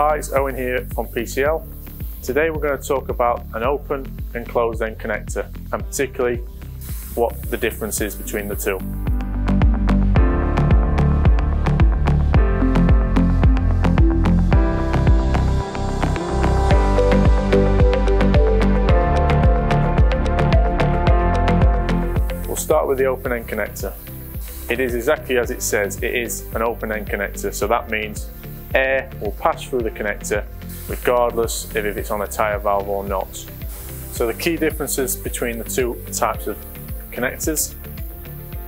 Hi, it's Owen here from PCL. Today we're going to talk about an open and closed end connector and particularly what the difference is between the two. We'll start with the open end connector. It is exactly as it says, it is an open end connector, so that means air will pass through the connector regardless of if it's on a tyre valve or not. So the key differences between the two types of connectors,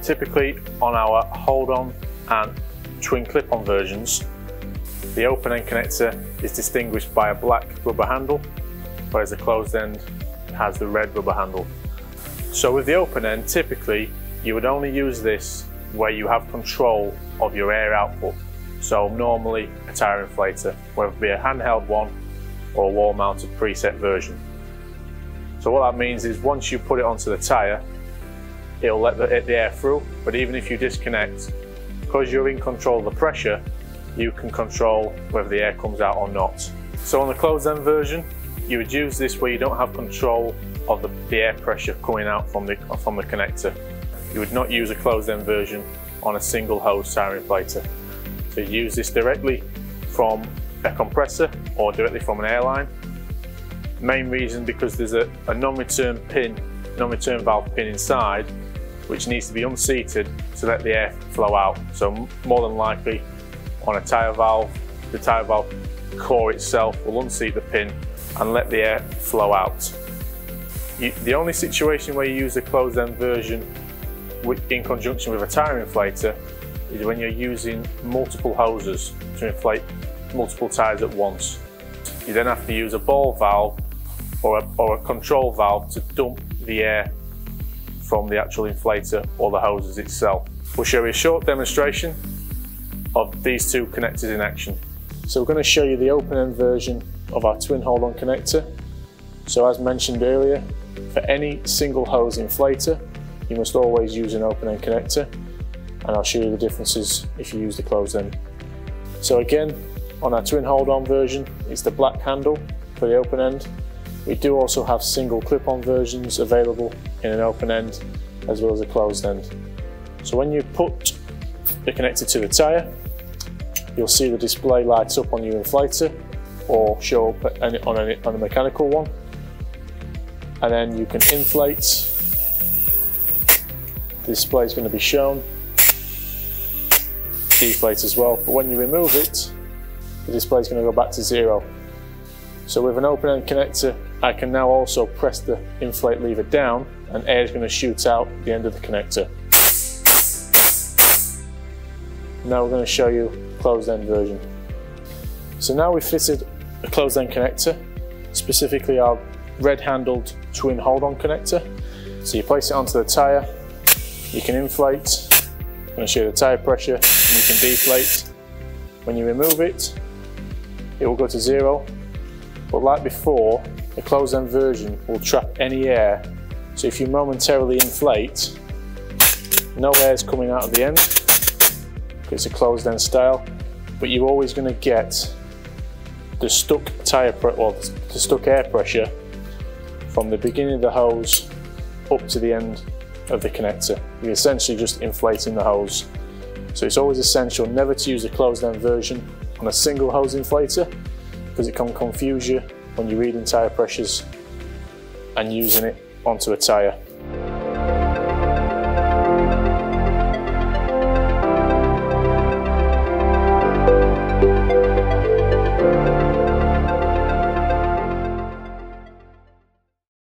typically on our hold-on and twin clip-on versions, the open-end connector is distinguished by a black rubber handle, whereas the closed-end has the red rubber handle. So with the open-end, typically you would only use this where you have control of your air output. So normally a tyre inflator, whether it be a handheld one or a wall mounted preset version. So what that means is once you put it onto the tyre, it'll let the air through, but even if you disconnect, because you're in control of the pressure, you can control whether the air comes out or not. So on the closed end version, you would use this where you don't have control of the air pressure coming out from the connector. You would not use a closed end version on a single hose tyre inflator. So you use this directly from a compressor or directly from an airline. Main reason because there's a non-return valve pin inside which needs to be unseated to let the air flow out. So more than likely on a tyre valve, the tyre valve core itself will unseat the pin and let the air flow out. The only situation where you use a closed end version in conjunction with a tyre inflator is when you're using multiple hoses to inflate multiple tyres at once. You then have to use a ball valve or a control valve to dump the air from the actual inflator or the hoses itself. We'll show you a short demonstration of these two connectors in action. So we're going to show you the open end version of our twin hold-on connector. So as mentioned earlier, for any single hose inflator, you must always use an open end connector. And I'll show you the differences if you use the closed end. So again, on our twin hold-on version, it's the black handle for the open end. We do also have single clip-on versions available in an open end as well as a closed end. So when you put the connector to the tyre, you'll see the display lights up on your inflator or show up on a mechanical one. And then you can inflate. The display is going to be shown. Deflate as well, but when you remove it, the display is going to go back to zero. So with an open end connector, I can now also press the inflate lever down and air is going to shoot out the end of the connector. Now we're going to show you the closed end version. So now we've fitted a closed end connector, specifically our red handled twin hold on connector. So you place it onto the tyre, you can inflate, I'm going to show you the tyre pressure, and you can deflate. When you remove it, it will go to zero, but like before, the closed end version will trap any air, so if you momentarily inflate, no air is coming out of the end, it's a closed end style, but you're always going to get the stuck air pressure from the beginning of the hose up to the end of the connector. You're essentially just inflating the hose. So it's always essential never to use a closed end version on a single hose inflator because it can confuse you when you're reading tyre pressures and using it onto a tyre.